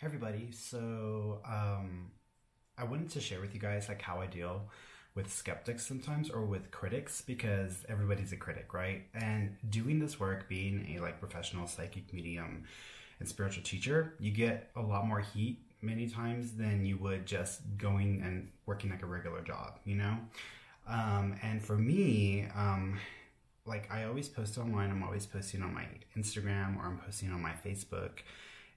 Hey everybody, so I wanted to share with you guys like how I deal with skeptics sometimes, or with critics, because everybody's a critic, right? And doing this work, being a like professional psychic medium and spiritual teacher, you get a lot more heat many times than you would just going and working like a regular job, you know? And for me, like I always post online, I'm always posting on my Instagram or I'm posting on my Facebook.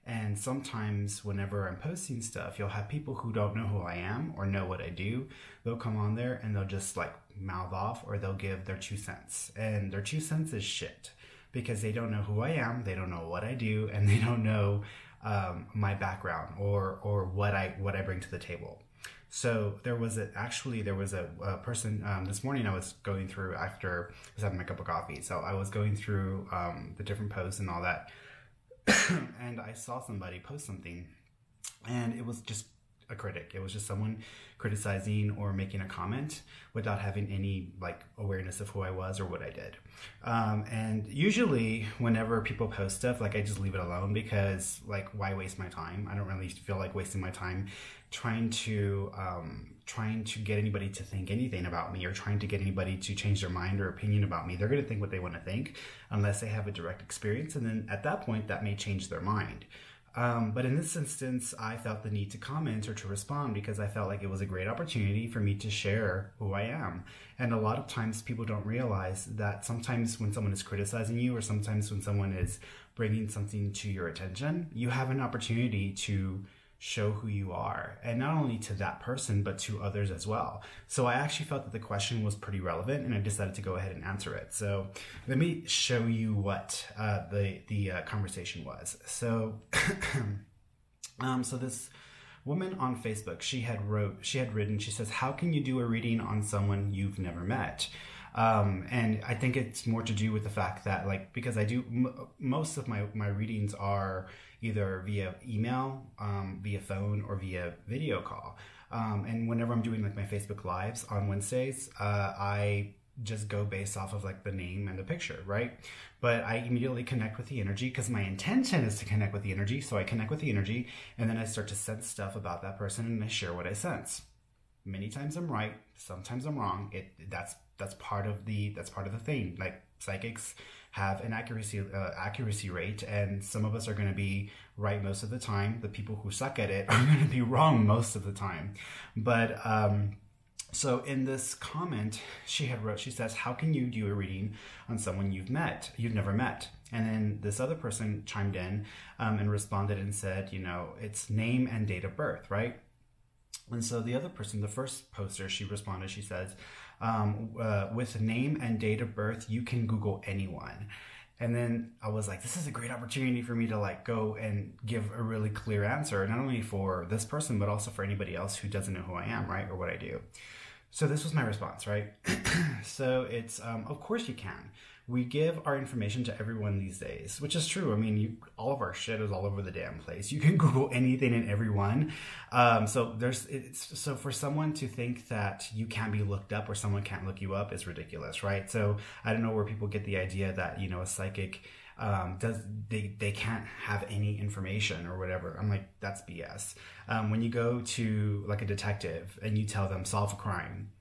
And sometimes whenever I'm posting stuff, you'll have people who don't know who I am or know what I do. They'll come on there and they'll just like mouth off, or they'll give their 2 cents. And their 2 cents is shit, because they don't know who I am, they don't know what I do, and they don't know my background or what I bring to the table. So there was a person this morning. I was going through after I was having my cup of coffee. So I was going through the different posts and all that. And I saw somebody post something, and it was just a critic. It was just someone criticizing or making a comment without having any like awareness of who I was or what I did. And usually whenever people post stuff, like I just leave it alone, because like why waste my time? I don't really feel like wasting my time trying to get anybody to think anything about me, or trying to get anybody to change their mind or opinion about me. They're going to think what they want to think unless they have a direct experience. And then at that point, that may change their mind. But in this instance, I felt the need to comment or to respond, because I felt like it was a great opportunity for me to share who I am. And a lot of times people don't realize that sometimes when someone is criticizing you, or sometimes when someone is bringing something to your attention, you have an opportunity to show who you are, and not only to that person, but to others as well. So I actually felt that the question was pretty relevant, and I decided to go ahead and answer it. So let me show you what the conversation was. So, so this woman on Facebook, she had written, she says, "How can you do a reading on someone you've never met?" And I think it's more to do with the fact that, like, because I do most of my readings are either via email, via phone, or via video call. And whenever I'm doing like my Facebook lives on Wednesdays, I just go based off of like the name and the picture, right? But I immediately connect with the energy, because my intention is to connect with the energy. So I connect with the energy, and then I start to sense stuff about that person, and I share what I sense. Many times I'm right, sometimes I'm wrong. That's part of the thing. Like psychics have an accuracy rate, and some of us are going to be right most of the time. The people who suck at it are going to be wrong most of the time. But so in this comment she says, "How can you do a reading on someone you've never met?" And then this other person chimed in and responded and said, "You know, it's name and date of birth, right?" And so the other person, the first poster, she responded, she says, with name and date of birth, you can Google anyone. And then I was like, this is a great opportunity for me to like go and give a really clear answer, not only for this person, but also for anybody else who doesn't know who I am, right? Or what I do. So this was my response, right? So it's, of course you can. We give our information to everyone these days, which is true. I mean, all of our shit is all over the damn place. You can Google anything and everyone. So for someone to think that you can't be looked up, or someone can't look you up, is ridiculous, right? So I don't know where people get the idea that, you know, a psychic, they can't have any information or whatever. I'm like, that's BS. When you go to like a detective and you tell them solve a crime,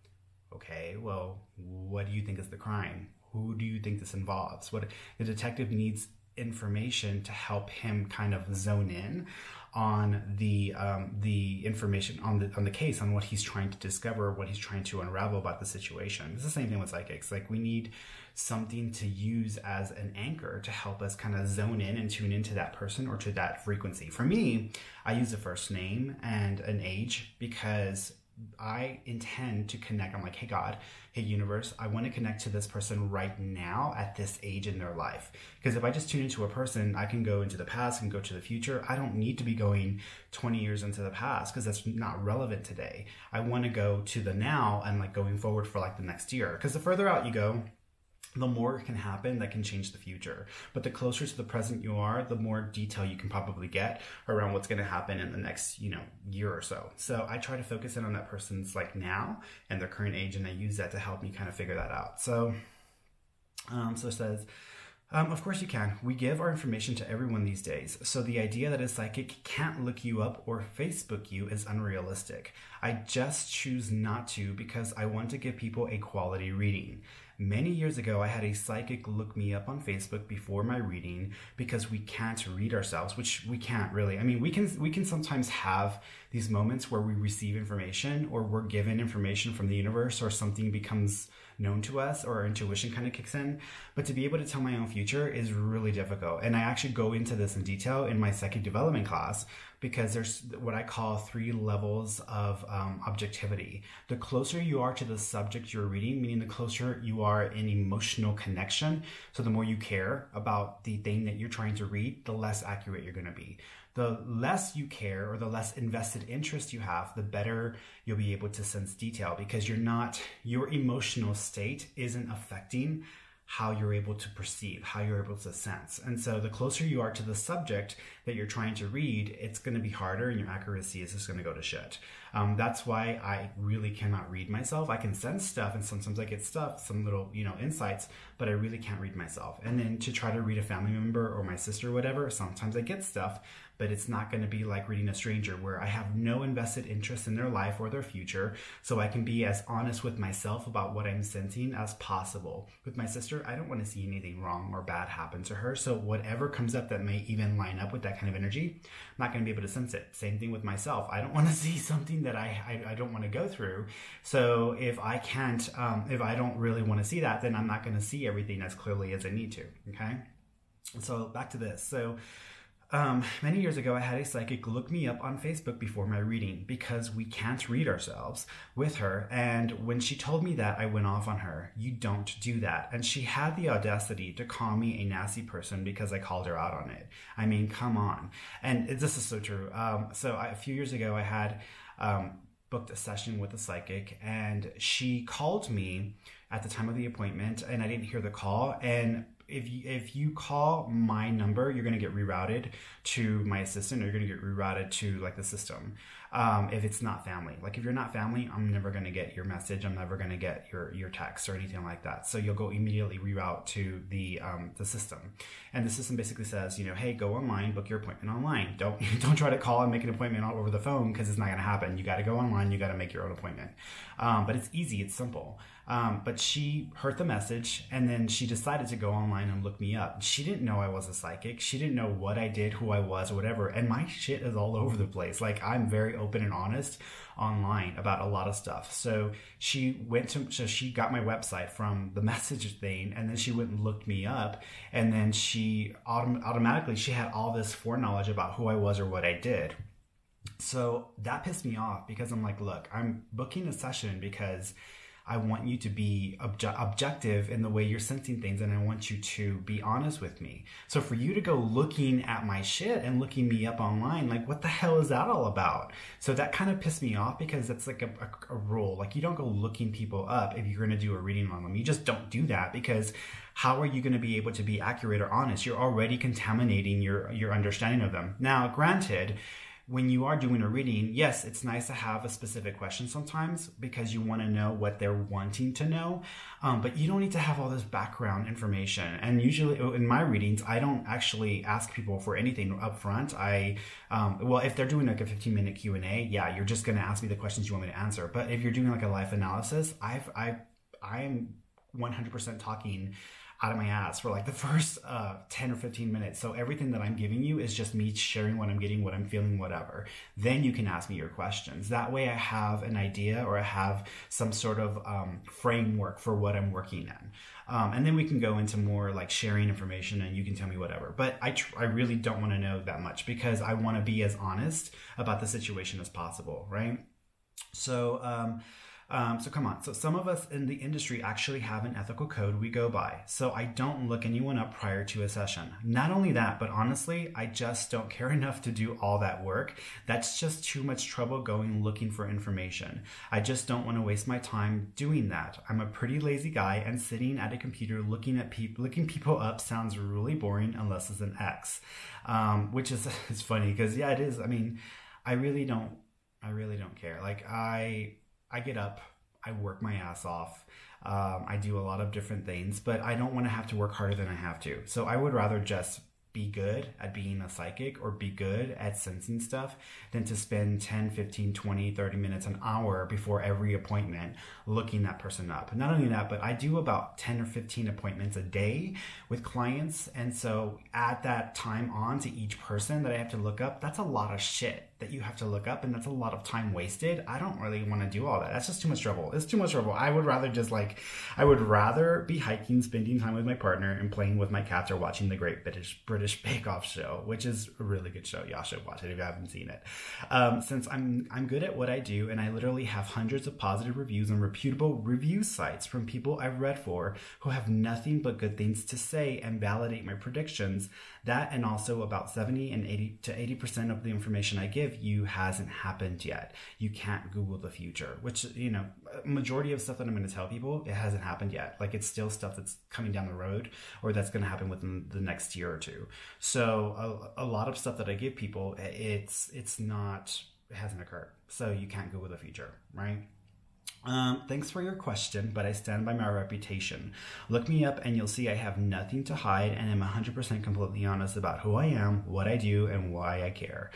okay, well, what do you think is the crime? Who do you think this involves? What the detective needs information to help him kind of zone in on the information on the case, on what he's trying to discover, what he's trying to unravel about the situation. It's the same thing with psychics. Like, we need something to use as an anchor to help us kind of zone in and tune into that person or to that frequency. For me, I use a first name and an age, because I intend to connect. I'm like, hey God, hey universe, I want to connect to this person right now at this age in their life. Because if I just tune into a person, I can go into the past and go to the future. I don't need to be going 20 years into the past, because that's not relevant today. I want to go to the now and like going forward for like the next year. Because the further out you go, the more can happen that can change the future. But the closer to the present you are, the more detail you can probably get around what's going to happen in the next, you know, year or so. So I try to focus in on that person's like now and their current age, and I use that to help me kind of figure that out. So it says, Of course you can. We give our information to everyone these days, so the idea that a psychic can't look you up or Facebook you is unrealistic. I just choose not to because I want to give people a quality reading. Many years ago, I had a psychic look me up on Facebook before my reading because we can't read ourselves, which we can't really. I mean, we can sometimes have these moments where we receive information or we're given information from the universe or something becomes known to us or our intuition kind of kicks in. But to be able to tell my own future is really difficult. And I actually go into this in detail in my psychic development class, because there's what I call 3 levels of objectivity. The closer you are to the subject you're reading, meaning the closer you are in emotional connection, so the more you care about the thing that you're trying to read, the less accurate you're going to be. The less you care or the less invested interest you have, the better you'll be able to sense detail, because you're not, your emotional state isn't affecting how you're able to perceive, how you're able to sense. And so the closer you are to the subject that you're trying to read, it's going to be harder and your accuracy is just going to go to shit. That's why I really cannot read myself. I can sense stuff and sometimes I get stuff, some little, you know, insights, but I really can't read myself. And then to try to read a family member or my sister or whatever, sometimes I get stuff, but it's not going to be like reading a stranger where I have no invested interest in their life or their future. So I can be as honest with myself about what I'm sensing as possible. With my sister, I don't want to see anything wrong or bad happen to her. So whatever comes up that may even line up with that kind of energy, I'm not going to be able to sense it. Same thing with myself. I don't want to see something that I don't want to go through. So if I can't, if I don't really want to see that, then I'm not going to see everything as clearly as I need to. Okay. So back to this. So many years ago, I had a psychic look me up on Facebook before my reading because we can't read ourselves with her. And when she told me that, I went off on her. You don't do that. And she had the audacity to call me a nasty person because I called her out on it. I mean, come on. And this is so true. A few years ago, I had booked a session with a psychic, and she called me at the time of the appointment and I didn't hear the call. And if you call my number, you're going to get rerouted to my assistant, or you're going to get rerouted to like the system. If it's not family, like if you're not family, I'm never going to get your message. I'm never going to get your text or anything like that. So you'll go immediately reroute to the system. And the system basically says, you know, hey, go online, book your appointment online. Don't try to call and make an appointment all over the phone, because it's not going to happen. You got to go online. You got to make your own appointment. But it's easy. It's simple. But she heard the message, and then she decided to go online and look me up. She didn't know I was a psychic. She didn't know what I did, who I was, or whatever. And my shit is all over the place. Like, I'm very open and honest online about a lot of stuff. So she got my website from the message thing, and then she went and looked me up, and then she automatically she had all this foreknowledge about who I was or what I did. So that pissed me off, because I'm like, look, I'm booking a session because I want you to be objective in the way you're sensing things, and I want you to be honest with me. So for you to go looking at my shit and looking me up online, like, what the hell is that all about? So that kind of pissed me off, because that's like a rule. Like, you don't go looking people up if you're going to do a reading on them. You just don't do that, because how are you going to be able to be accurate or honest? You're already contaminating your understanding of them. Now, granted, when you are doing a reading, yes, it's nice to have a specific question sometimes, because you want to know what they're wanting to know, but you don't need to have all this background information. And usually in my readings, I don't actually ask people for anything up front. If they're doing like a 15-minute Q&A, yeah, you're just going to ask me the questions you want me to answer. But if you're doing like a life analysis, I am 100% talking out of my ass for like the first 10 or 15 minutes. So everything that I'm giving you is just me sharing what I'm getting, what I'm feeling, whatever. Then you can ask me your questions. That way I have an idea, or I have some sort of framework for what I'm working in. And then we can go into more like sharing information, and you can tell me whatever. But I really don't want to know that much, because I want to be as honest about the situation as possible, right? So, come on. So some of us in the industry actually have an ethical code we go by. So I don't look anyone up prior to a session. Not only that, but honestly, I just don't care enough to do all that work. That's just too much trouble going looking for information. I just don't want to waste my time doing that. I'm a pretty lazy guy, and sitting at a computer looking people up sounds really boring, unless it's an ex, which is it's funny, because yeah, it is. I mean, I really don't care. Like I get up, I work my ass off. I do a lot of different things, but I don't want to have to work harder than I have to. So I would rather just be good at being a psychic or be good at sensing stuff than to spend 10, 15, 20, 30 minutes, an hour before every appointment looking that person up. Not only that, but I do about 10 or 15 appointments a day with clients. And so add that time on to each person that I have to look up. That's a lot of shit that you have to look up, and that's a lot of time wasted. I don't really want to do all that. That's just too much trouble. It's too much trouble. I would rather just like, I would rather be hiking, spending time with my partner and playing with my cats, or watching the Great British Bake Off show, which is a really good show. Y'all should watch it if you haven't seen it. Since I'm good at what I do, and I literally have hundreds of positive reviews on reputable review sites from people I've read for who have nothing but good things to say and validate my predictions. That, and also about 70 to 80% of the information I give you hasn't happened yet. You can't Google the future, which, you know, majority of stuff that I'm going to tell people, it hasn't happened yet. Like, it's still stuff that's coming down the road, or that's going to happen within the next year or two. So a lot of stuff that I give people, it hasn't occurred. So you can't Google the future, right? Thanks for your question, but I stand by my reputation. Look me up and you'll see I have nothing to hide, and I'm 100% completely honest about who I am, what I do, and why I care.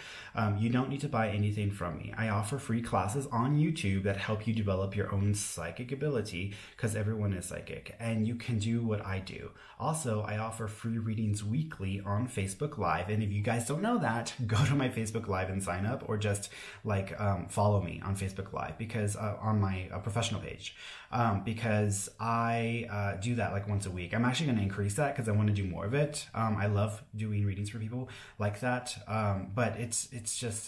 You don't need to buy anything from me. I offer free classes on YouTube that help you develop your own psychic ability, because everyone is psychic, and you can do what I do. Also, I offer free readings weekly on Facebook Live, and if you guys don't know that, go to my Facebook Live and sign up, or just like follow me on Facebook Live, because on my professional page, because I do that like once a week. I'm actually going to increase that because I want to do more of it. I love doing readings for people like that, but it's just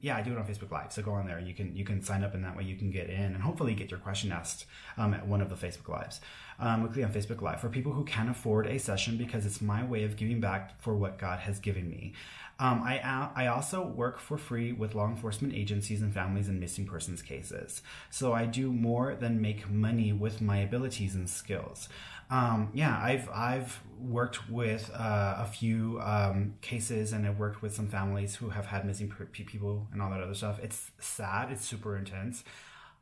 yeah, I do it on Facebook Live, so go on there. You can sign up, and that way you can get in and hopefully get your question asked at one of the Facebook Lives. Weekly on Facebook Live for people who can't afford a session, because it's my way of giving back for what God has given me. I also work for free with law enforcement agencies and families in missing persons cases. So I do more than make money with my abilities and skills. Yeah, I've worked with a few cases, and I've worked with some families who have had missing people and all that other stuff. It's sad. It's super intense.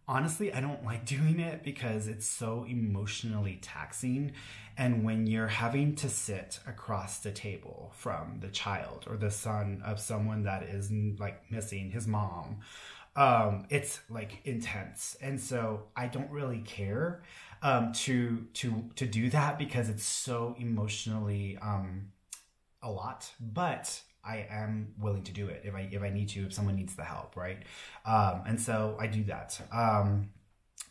Honestly, I don't like doing it because it's so emotionally taxing. And when you're having to sit across the table from the child or the son of someone that is like missing, his mom, it's like intense. And so I don't really care to do that, because it's so emotionally a lot. But I am willing to do it if I need to, if someone needs the help, right? And so I do that.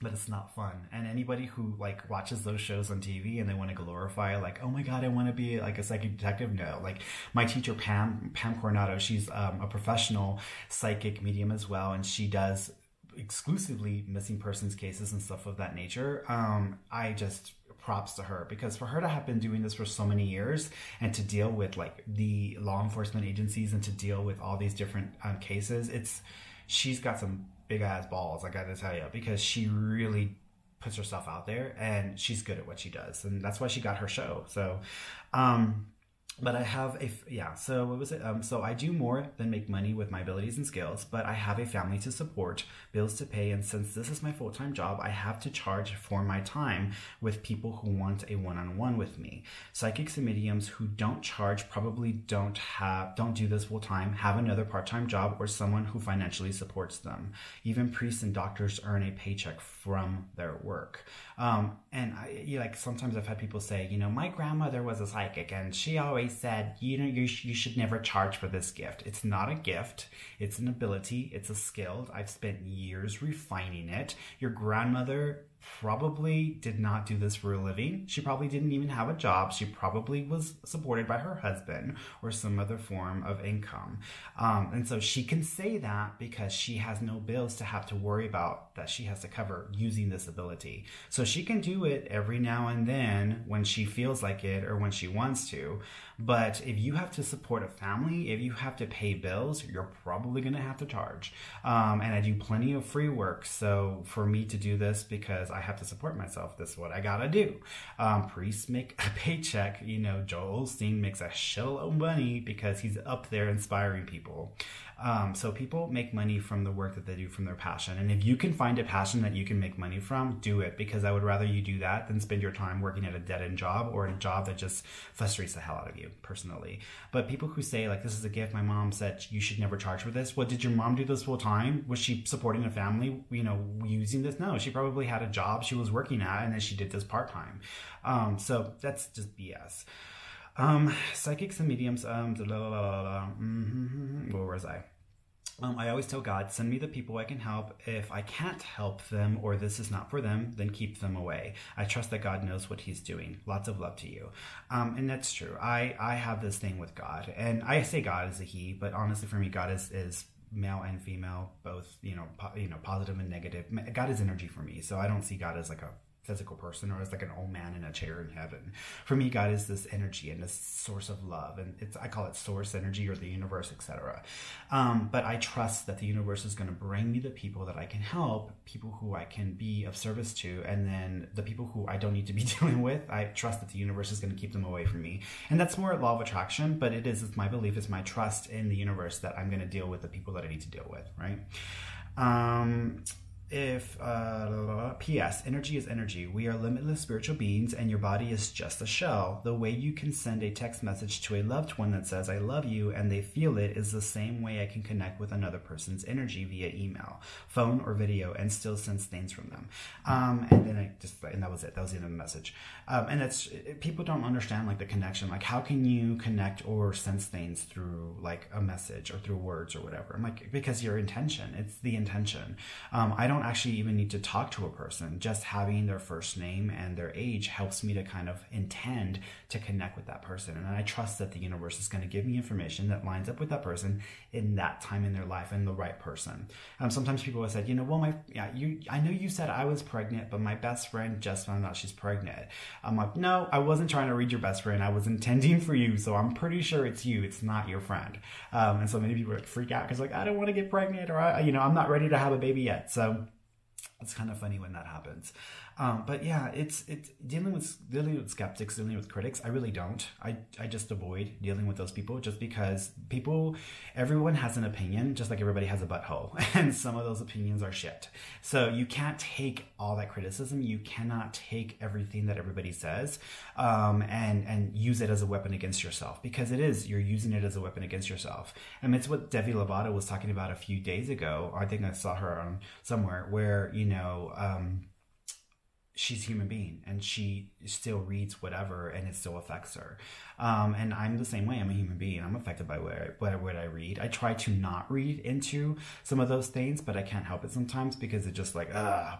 But it's not fun. And anybody who like watches those shows on TV and they want to glorify like, oh my God, I want to be like a psychic detective. No, like my teacher, Pam Coronado, she's a professional psychic medium as well. And she does exclusively missing persons cases and stuff of that nature. I just, props to her, because for her to have been doing this for so many years and to deal with like the law enforcement agencies and to deal with all these different cases, she's got some big ass balls, I gotta tell you, because she really puts herself out there and she's good at what she does, and that's why she got her show. So but I have so what was it? So I do more than make money with my abilities and skills, but I have a family to support, bills to pay, and since this is my full-time job, I have to charge for my time with people who want a one-on-one with me. Psychics and mediums who don't charge probably don't do this full-time, have another part-time job, or someone who financially supports them. Even priests and doctors earn a paycheck from their work. And like sometimes I've had people say, you know, my grandmother was a psychic and she always said, you know, you should never charge for this gift. It's not a gift. It's an ability. It's a skill. I've spent years refining it. Your grandmother probably did not do this for a living. She probably didn't even have a job. She probably was supported by her husband or some other form of income. And so she can say that because she has no bills to have to worry about that she has to cover using this ability. So she can do it every now and then when she feels like it or when she wants to. But if you have to support a family, if you have to pay bills, you're probably going to have to charge. And I do plenty of free work. So for me to do this because because I have to support myself. This is what I gotta do. Priests make a paycheck. You know, Joel Osteen makes a shitload of money because he's up there inspiring people. So people make money from the work that they do, from their passion. And if you can find a passion that you can make money from, do it, because I would rather you do that than spend your time working at a dead-end job or a job that just frustrates the hell out of you personally. But people who say, like, this is a gift, my mom said you should never charge for this. Well, did your mom do this full time? Was she supporting a family, you know, using this? No, she probably had a job she was working at and then she did this part-time. So that's just BS. Psychics and mediums, where was I? I always tell God, send me the people I can help. If I can't help them or this is not for them, then keep them away. I trust that God knows what he's doing. Lots of love to you. And that's true. I have this thing with God, and I say God is a he, but honestly for me, God is male and female, both, you know, positive and negative. God is energy for me. So I don't see God as like a physical person or as like an old man in a chair in heaven. For me, God is this energy and this source of love, and I call it source energy or the universe, etc. But I trust that the universe is going to bring me the people that I can help, people who I can be of service to, and then the people who I don't need to be dealing with, I trust that the universe is going to keep them away from me. And that's more law of attraction, but it's my belief, it's my trust in the universe that I'm going to deal with the people that I need to deal with, right? P.S. Energy is energy. We are limitless spiritual beings, and your body is just a shell. The way you can send a text message to a loved one that says, I love you, and they feel it, is the same way I can connect with another person's energy via email, phone, or video, and still sense things from them. And that was it. That was the end of the message. And that's, people don't understand, like, the connection. Like, how can you connect or sense things through, like, a message or through words or whatever? I'm like, because your intention, it's the intention. I don't actually even need to talk to a person. Just having their first name and their age helps me to kind of intend to connect with that person. And I trust that the universe is going to give me information that lines up with that person in that time in their life and the right person. Sometimes people have said, you know, well, I know you said I was pregnant, but my best friend just found out she's pregnant. I'm like, no, I wasn't trying to read your best friend. I was intending for you. So I'm pretty sure it's you. It's not your friend. And so many people freak out because, like, I don't want to get pregnant, or you know, I'm not ready to have a baby yet. So it's kind of funny when that happens. But yeah, it's dealing with skeptics, dealing with critics. I really don't. I just avoid dealing with those people, just because everyone has an opinion, just like everybody has a butthole. And some of those opinions are shit. So you can't take all that criticism. You cannot take everything that everybody says and use it as a weapon against yourself, because you're using it as a weapon against yourself. And it's what Demi Levato was talking about a few days ago. I think I saw her on somewhere where, you know, she's a human being and she still reads whatever and it still affects her. And I'm the same way. I'm a human being. I'm affected by what I read. I try to not read into some of those things, but I can't help it sometimes, because it's just like,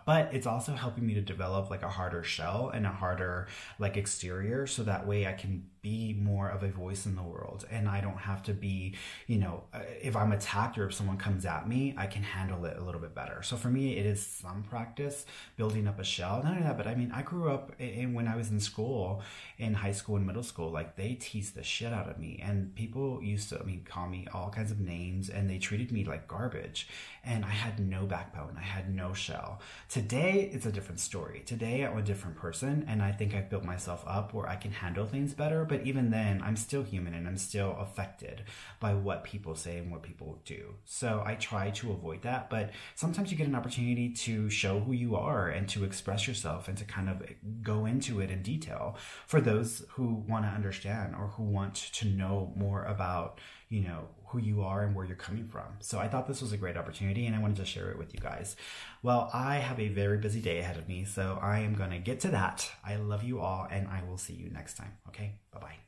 but it's also helping me to develop like a harder shell and a harder like exterior. So that way I can be more of a voice in the world, and I don't have to be, you know, if I'm attacked or if someone comes at me, I can handle it a little bit better. So for me, it is some practice building up a shell. Not only that, but I mean, I grew up when I was in school, in high school and middle school, like they teased the shit out of me, and people used to, I mean, call me all kinds of names, and they treated me like garbage, and I had no backbone. I had no shell. Today, it's a different story. Today, I'm a different person, and I think I've built myself up where I can handle things better. But even then, I'm still human and I'm still affected by what people say and what people do. So I try to avoid that. But sometimes you get an opportunity to show who you are and to express yourself and to kind of go into it in detail for those who want to understand or who want to know more about, you know, who you are and where you're coming from. So I thought this was a great opportunity and I wanted to share it with you guys. Well, I have a very busy day ahead of me, so I am going to get to that. I love you all, and I will see you next time. Okay, bye-bye.